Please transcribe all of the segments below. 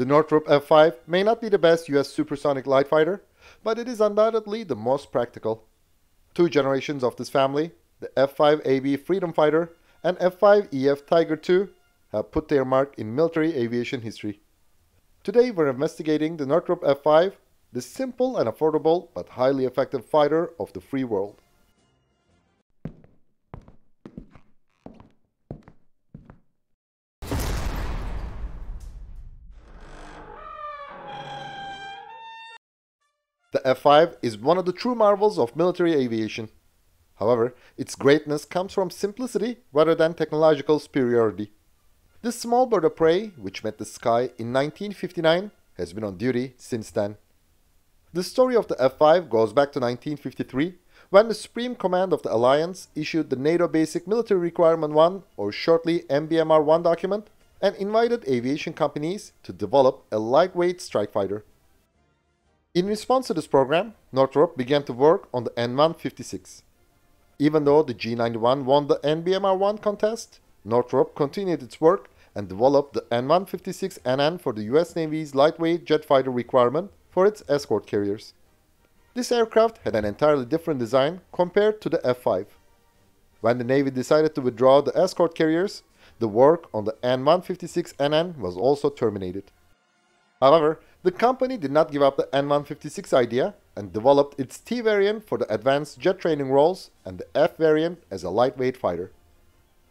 The Northrop F-5 may not be the best US supersonic light fighter, but it is undoubtedly the most practical. Two generations of this family, the F-5AB Freedom Fighter and F-5EF Tiger II, have put their mark in military aviation history. Today we're investigating the Northrop F-5, the simple and affordable but highly effective fighter of the free world. The F-5 is one of the true marvels of military aviation. However, its greatness comes from simplicity rather than technological superiority. This small bird of prey, which met the sky in 1959, has been on duty since then. The story of the F-5 goes back to 1953, when the Supreme Command of the Alliance issued the NATO Basic Military Requirement 1, or shortly NBMR-1 document, and invited aviation companies to develop a lightweight strike fighter. In response to this program, Northrop began to work on the N-156. Even though the G91 won the NBMR-1 contest, Northrop continued its work and developed the N-156NN for the US Navy's lightweight jet fighter requirement for its escort carriers. This aircraft had an entirely different design compared to the F-5. When the Navy decided to withdraw the escort carriers, the work on the N-156NN was also terminated. However, the company did not give up the N-156 idea and developed its T variant for the advanced jet training roles and the F variant as a lightweight fighter.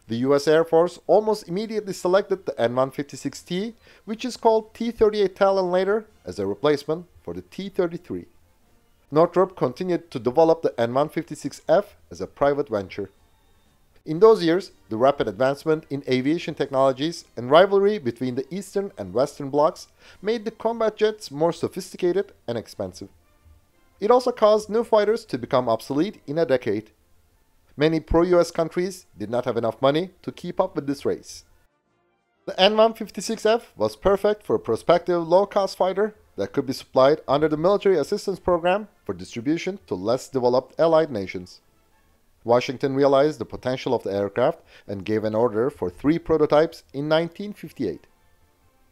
The US Air Force almost immediately selected the N-156T, which is called T-38 Talon later, as a replacement for the T-33. Northrop continued to develop the N-156F as a private venture. In those years, the rapid advancement in aviation technologies and rivalry between the Eastern and Western blocs made the combat jets more sophisticated and expensive. It also caused new fighters to become obsolete in a decade. Many pro-US countries did not have enough money to keep up with this race. The N-156F was perfect for a prospective low-cost fighter that could be supplied under the Military Assistance Program for distribution to less developed allied nations. Washington realized the potential of the aircraft and gave an order for 3 prototypes in 1958.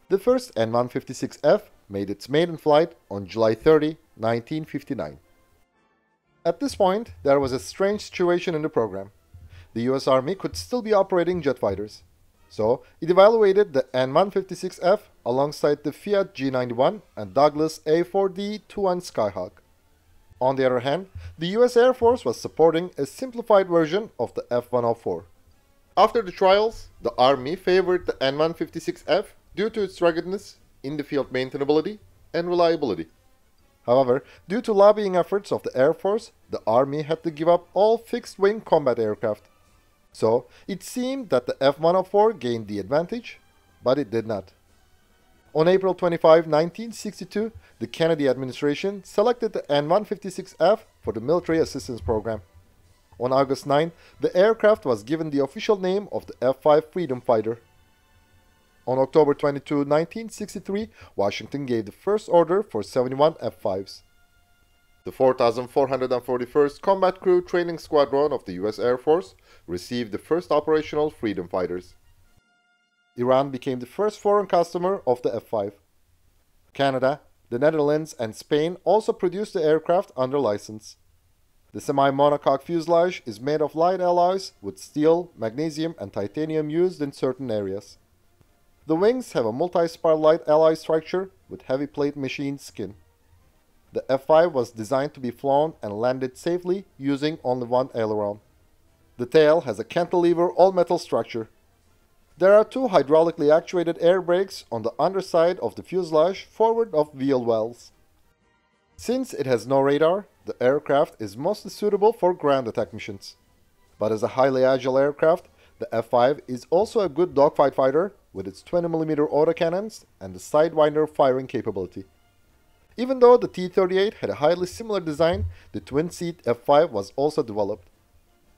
The first N-156F made its maiden flight on July 30, 1959. At this point, there was a strange situation in the program. The US Army could still be operating jet fighters. So, it evaluated the N-156F alongside the Fiat G91 and Douglas A-4D-2 and Skyhawk. On the other hand, the US Air Force was supporting a simplified version of the F-104. After the trials, the Army favored the N-156F due to its ruggedness, in-the-field maintainability, and reliability. However, due to lobbying efforts of the Air Force, the Army had to give up all fixed-wing combat aircraft. So, it seemed that the F-104 gained the advantage, but it did not. On April 25, 1962, the Kennedy administration selected the N-156F for the Military Assistance Program. On August 9, the aircraft was given the official name of the F-5 Freedom Fighter. On October 22, 1963, Washington gave the first order for 71 F-5s. The 4,441st Combat Crew Training Squadron of the US Air Force received the first operational Freedom Fighters. Iran became the first foreign customer of the F-5. Canada, the Netherlands and Spain also produced the aircraft under license. The semi-monocoque fuselage is made of light alloys with steel, magnesium and titanium used in certain areas. The wings have a multi-spar light alloy structure with heavy plate machined skin. The F-5 was designed to be flown and landed safely using only one aileron. The tail has a cantilever all-metal structure. There are 2 hydraulically actuated air brakes on the underside of the fuselage forward of wheel wells. Since it has no radar, the aircraft is mostly suitable for ground attack missions. But as a highly agile aircraft, the F-5 is also a good dogfight fighter with its 20mm autocannons and the Sidewinder firing capability. Even though the T-38 had a highly similar design, the twin-seat F-5 was also developed.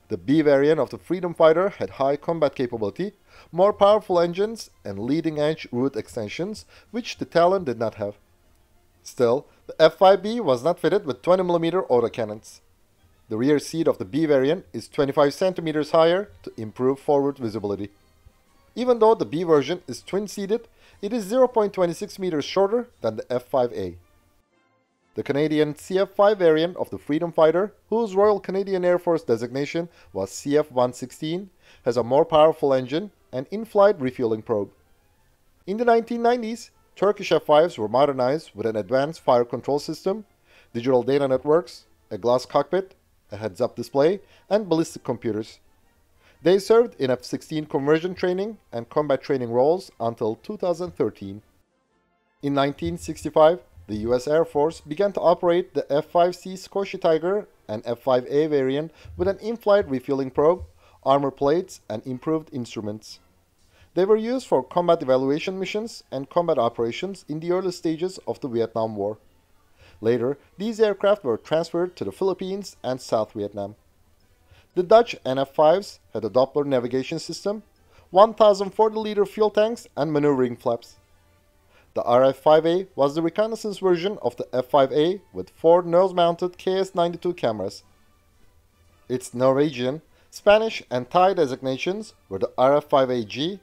The B variant of the Freedom Fighter had high combat capability, more powerful engines, and leading-edge root extensions, which the Talon did not have. Still, the F-5B was not fitted with 20mm autocannons. The rear seat of the B variant is 25 cm higher to improve forward visibility. Even though the B version is twin-seated, it is 0.26 meters shorter than the F-5A. The Canadian CF-5 variant of the Freedom Fighter, whose Royal Canadian Air Force designation was CF-116, has a more powerful engine and in-flight refueling probe. In the 1990s, Turkish F-5s were modernized with an advanced fire control system, digital data networks, a glass cockpit, a heads-up display, and ballistic computers. They served in F-16 conversion training and combat training roles until 2013. In 1965, the U.S. Air Force began to operate the F-5C Skoshi Tiger and F-5A variant with an in-flight refueling probe, armor plates, and improved instruments. They were used for combat evaluation missions and combat operations in the early stages of the Vietnam War. Later, these aircraft were transferred to the Philippines and South Vietnam. The Dutch NF-5s had a Doppler navigation system, 1,040-liter fuel tanks, and maneuvering flaps. The RF-5A was the reconnaissance version of the F-5A with four nose-mounted KS-92 cameras. Its Norwegian, Spanish, and Thai designations were the RF-5AG,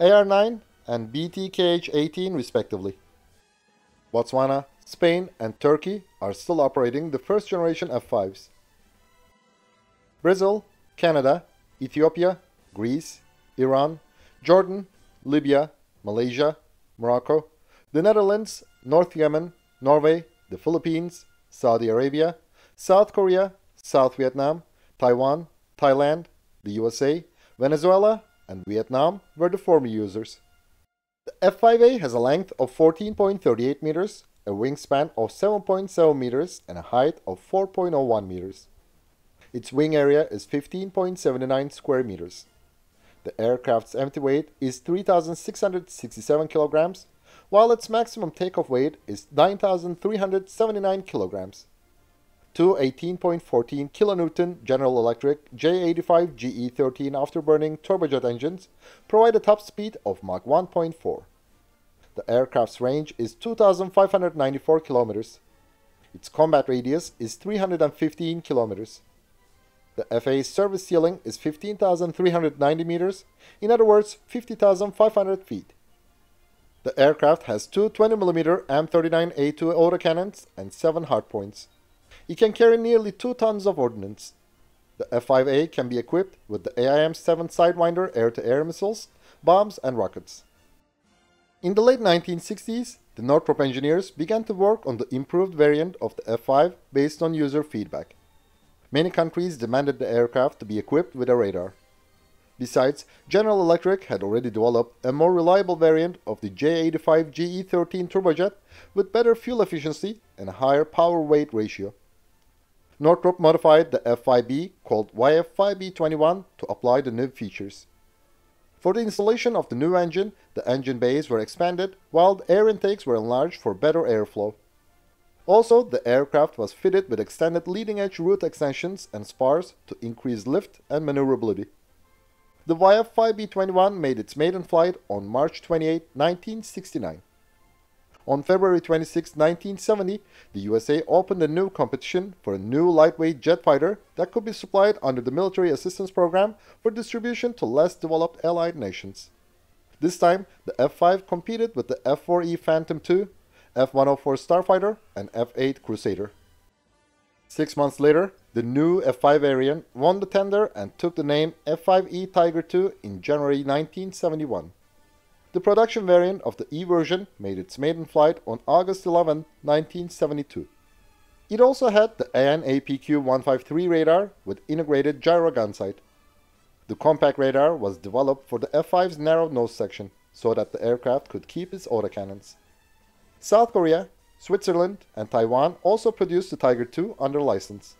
AR-9, and BTKH-18 respectively. Botswana, Spain, and Turkey are still operating the first-generation F-5s. Brazil, Canada, Ethiopia, Greece, Iran, Jordan, Libya, Malaysia, Morocco, the Netherlands, North Yemen, Norway, the Philippines, Saudi Arabia, South Korea, South Vietnam, Taiwan, Thailand, the USA, Venezuela, and Vietnam were the former users. The F-5A has a length of 14.38 meters, a wingspan of 7.7 meters, and a height of 4.01 meters. Its wing area is 15.79 square meters. The aircraft's empty weight is 3,667 kilograms, while its maximum takeoff weight is 9,379 kilograms. Two 18.14 kilonewton General Electric J85 GE13 afterburning turbojet engines provide a top speed of Mach 1.4. The aircraft's range is 2,594 kilometers. Its combat radius is 315 kilometers. The FA's service ceiling is 15,390 meters, in other words, 50,500 feet. The aircraft has two 20mm M39A2 autocannons and 7 hardpoints. It can carry nearly 2 tons of ordnance. The F-5A can be equipped with the AIM-7 Sidewinder air-to-air missiles, bombs, and rockets. In the late 1960s, the Northrop engineers began to work on the improved variant of the F-5 based on user feedback. Many countries demanded the aircraft to be equipped with a radar. Besides, General Electric had already developed a more reliable variant of the J85 GE13 turbojet with better fuel efficiency and a higher power-weight ratio. Northrop modified the F-5B, called YF-5B21, to apply the new features. For the installation of the new engine, the engine bays were expanded while the air intakes were enlarged for better airflow. Also, the aircraft was fitted with extended leading-edge root extensions and spars to increase lift and maneuverability. The YF-5B21 made its maiden flight on March 28, 1969. On February 26, 1970, the USA opened a new competition for a new lightweight jet fighter that could be supplied under the Military Assistance Program for distribution to less developed allied nations. This time, the F-5 competed with the F-4E Phantom II, F-104 Starfighter, and F-8 Crusader. 6 months later, the new F-5 variant won the tender and took the name F-5E Tiger II in January 1971. The production variant of the E version made its maiden flight on August 11, 1972. It also had the AN/APQ-153 radar with integrated gyro gun sight. The compact radar was developed for the F-5's narrow nose section so that the aircraft could keep its autocannons. South Korea, Switzerland, and Taiwan also produced the Tiger II under license.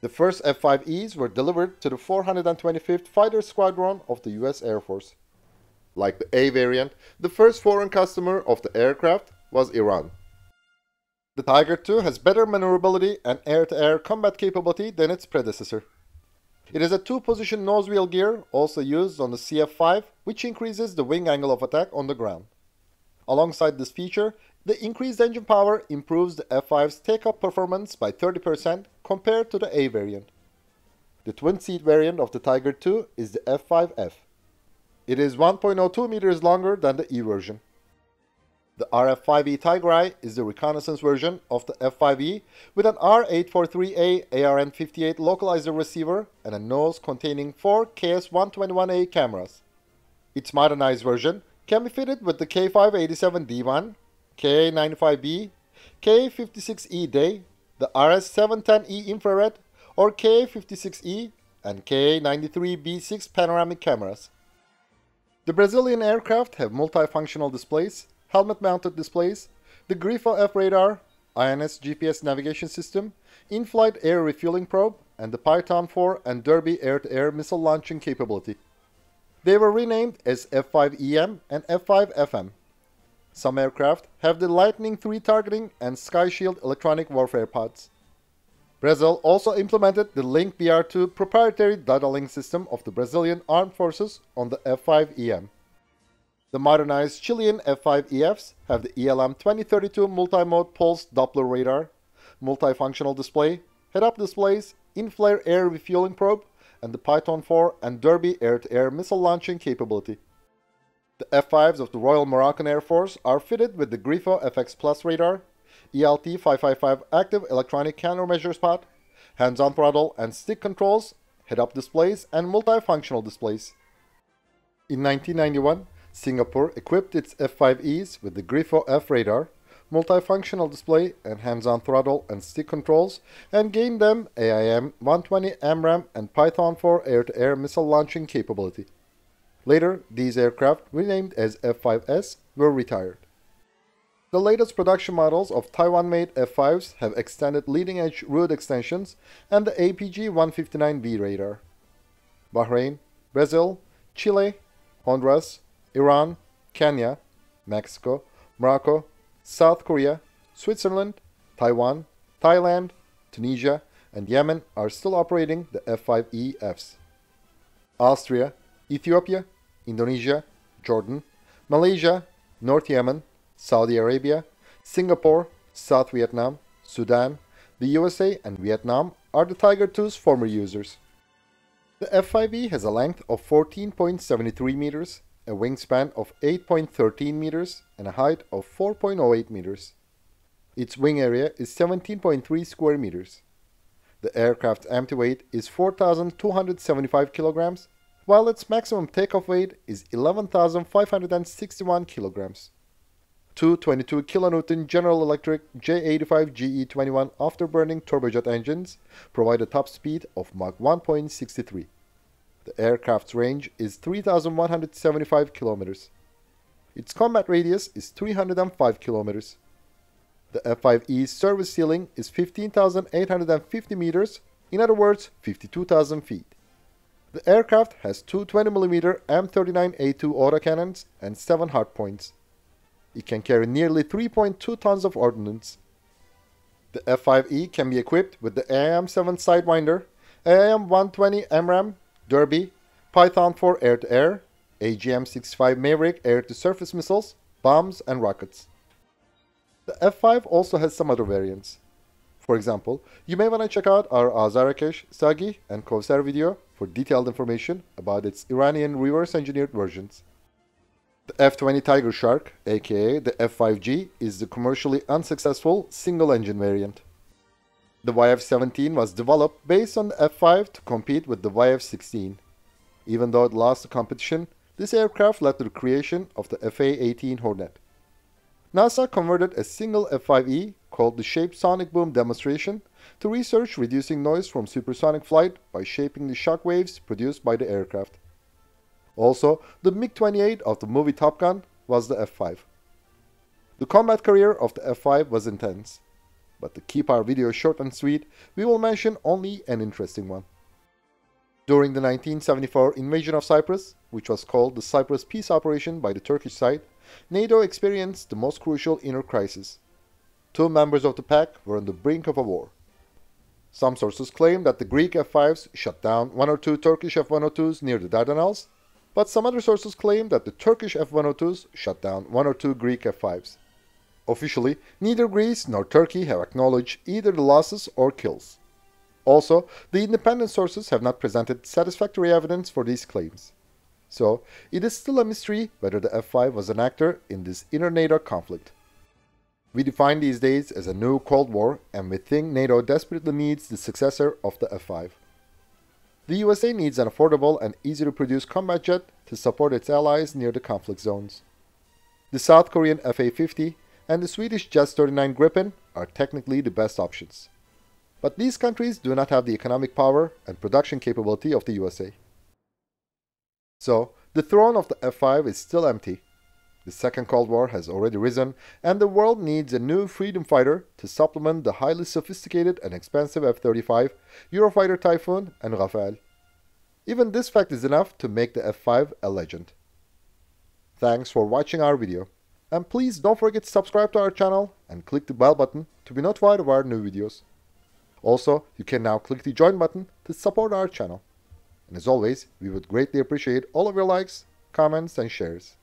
The first F-5Es were delivered to the 425th Fighter Squadron of the U.S. Air Force. Like the A variant, the first foreign customer of the aircraft was Iran. The Tiger II has better maneuverability and air-to-air combat capability than its predecessor. It is a two-position nose-wheel gear also used on the CF-5, which increases the wing angle of attack on the ground. Alongside this feature, the increased engine power improves the F-5's take-up performance by 30% compared to the A variant. The twin-seat variant of the Tiger II is the F-5F. It is 1.02 meters longer than the E version. The RF-5E Tiger II is the reconnaissance version of the F-5E with an R843A ARN58 localizer receiver and a nose containing 4 KS-121A cameras. Its modernized version can be fitted with the K587D1, KA-95B, KA-56E day, the RS-710E infrared or KA-56E and KA-93B6 panoramic cameras. The Brazilian aircraft have multifunctional displays, helmet-mounted displays, the Grifo F radar, INS GPS navigation system, in-flight air refueling probe, and the Python 4 and Derby air-to-air missile launching capability. They were renamed as F-5EM and F-5FM. Some aircraft have the Lightning III targeting and SkyShield electronic warfare pods. Brazil also implemented the Link BR2 proprietary data link system of the Brazilian Armed Forces on the F-5EM. The modernized Chilean F-5EFs have the ELM 2032 multi-mode pulsed Doppler radar, multifunctional display, head-up displays, in-flare air refueling probe, and the Python 4 and Derby air-to-air missile launching capability. The F-5s of the Royal Moroccan Air Force are fitted with the Grifo FX Plus radar, ELT 555 active electronic countermeasure spot, hands-on throttle and stick controls, head-up displays, and multifunctional displays. In 1991, Singapore equipped its F-5Es with the Grifo F radar, multifunctional display and hands-on throttle and stick controls, and gained them AIM-120 AMRAAM and Python 4 air-to-air missile launching capability. Later, these aircraft, renamed as F-5S, were retired. The latest production models of Taiwan-made F-5s have extended leading-edge root extensions and the APG-159B radar. Bahrain, Brazil, Chile, Honduras, Iran, Kenya, Mexico, Morocco, South Korea, Switzerland, Taiwan, Thailand, Tunisia, and Yemen are still operating the F-5EFs. Austria, Ethiopia, Indonesia, Jordan, Malaysia, North Yemen, Saudi Arabia, Singapore, South Vietnam, Sudan, the USA, and Vietnam are the Tiger II's former users. The F-5E has a length of 14.73 meters, a wingspan of 8.13 meters, and a height of 4.08 meters. Its wing area is 17.3 square meters. The aircraft's empty weight is 4,275 kilograms, while its maximum takeoff weight is 11,561 kilograms. Two 22 kN General Electric J85 GE21 afterburning turbojet engines provide a top speed of Mach 1.63. The aircraft's range is 3,175 kilometers. Its combat radius is 305 kilometers. The F-5E's service ceiling is 15,850 meters, in other words, 52,000 feet. The aircraft has two 20mm M39A2 autocannons and 7 hardpoints. It can carry nearly 3.2 tons of ordnance. The F-5E can be equipped with the AIM-7 Sidewinder, AIM-120 AMRAAM, Derby, Python 4 air-to-air, AGM-65 Maverick air-to-surface missiles, bombs, and rockets. The F-5 also has some other variants. For example, you may want to check out our Azarakesh, Sagi, and Kovsar video for detailed information about its Iranian reverse-engineered versions. The F-20 Tiger Shark, aka the F-5G, is the commercially unsuccessful single-engine variant. The YF-17 was developed based on the F-5 to compete with the YF-16. Even though it lost the competition, this aircraft led to the creation of the FA-18 Hornet. NASA converted a single F-5E, called the Shaped Sonic Boom Demonstration, to research reducing noise from supersonic flight by shaping the shock waves produced by the aircraft. Also, the MiG-28 of the movie Top Gun was the F-5. The combat career of the F-5 was intense, but to keep our video short and sweet, we will mention only an interesting one. During the 1974 invasion of Cyprus, which was called the Cyprus Peace Operation by the Turkish side, NATO experienced the most crucial inner crisis. Two members of the pact were on the brink of a war. Some sources claim that the Greek F-5s shut down one or two Turkish F-102s near the Dardanelles, but some other sources claim that the Turkish F-102s shut down one or two Greek F-5s. Officially, neither Greece nor Turkey have acknowledged either the losses or kills. Also, the independent sources have not presented satisfactory evidence for these claims. So it is still a mystery whether the F-5 was an actor in this inner NATO conflict. We define these days as a new Cold War, and we think NATO desperately needs the successor of the F-5. The USA needs an affordable and easy-to-produce combat jet to support its allies near the conflict zones. The South Korean F-A-50 and the Swedish JAS-39 Gripen are technically the best options. But these countries do not have the economic power and production capability of the USA. So, the throne of the F-5 is still empty. The Second Cold War has already risen, and the world needs a new Freedom Fighter to supplement the highly sophisticated and expensive F-35, Eurofighter Typhoon, and Rafale. Even this fact is enough to make the F-5 a legend. Thanks for watching our video, and please don't forget to subscribe to our channel and click the bell button to be notified of our new videos. Also, you can now click the join button to support our channel. And as always, we would greatly appreciate all of your likes, comments, and shares.